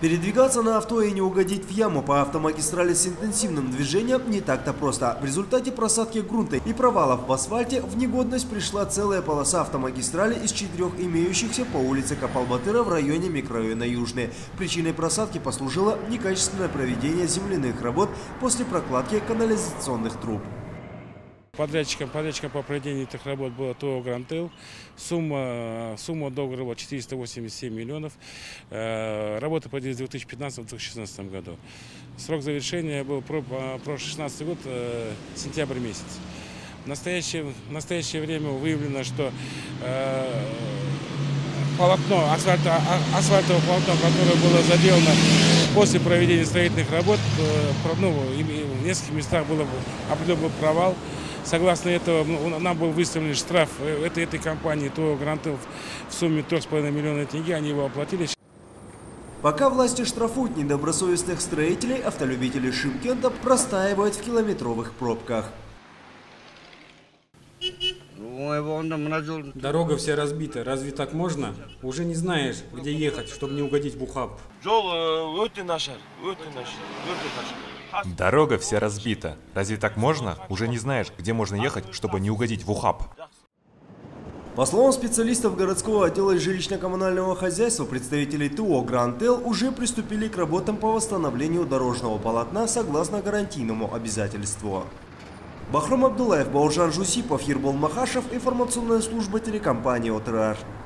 Передвигаться на авто и не угодить в яму по автомагистрали с интенсивным движением не так-то просто. В результате просадки грунта и провалов в асфальте в негодность пришла целая полоса автомагистрали из 4 имеющихся по улице Капал Батыра в районе микрорайона Южный. Причиной просадки послужило некачественное проведение земляных работ после прокладки канализационных труб. Подрядчиком по проведению этих работ была ТО «Гранттел». Сумма договора была 487 миллионов. Работы проводились в 2015-2016 году. Срок завершения был прошлый 16 год, сентябрь месяц. В настоящее время выявлено, что полотно, асфальтовое полотно, которое было заделано после проведения строительных работ, в нескольких местах был определенный провал. Согласно этого, нам был выставлен штраф этой компании ТО «Гранттел» в сумме 3,5 миллиона тенге, они его оплатили. Пока власти штрафуют недобросовестных строителей, автолюбители Шымкента простаивают в километровых пробках. Дорога вся разбита, разве так можно? Уже не знаешь, где ехать, чтобы не угодить в ухаб. Дорога вся разбита. Разве так можно? Уже не знаешь, где можно ехать, чтобы не угодить в ухаб. По словам специалистов городского отдела жилищно-коммунального хозяйства, представители ТО «Гранттел» уже приступили к работам по восстановлению дорожного полотна согласно гарантийному обязательству. Бахром Абдулаев, Бауыржан Жусипов, Ербол Махашев, информационная служба телекомпании ОТЫРАР.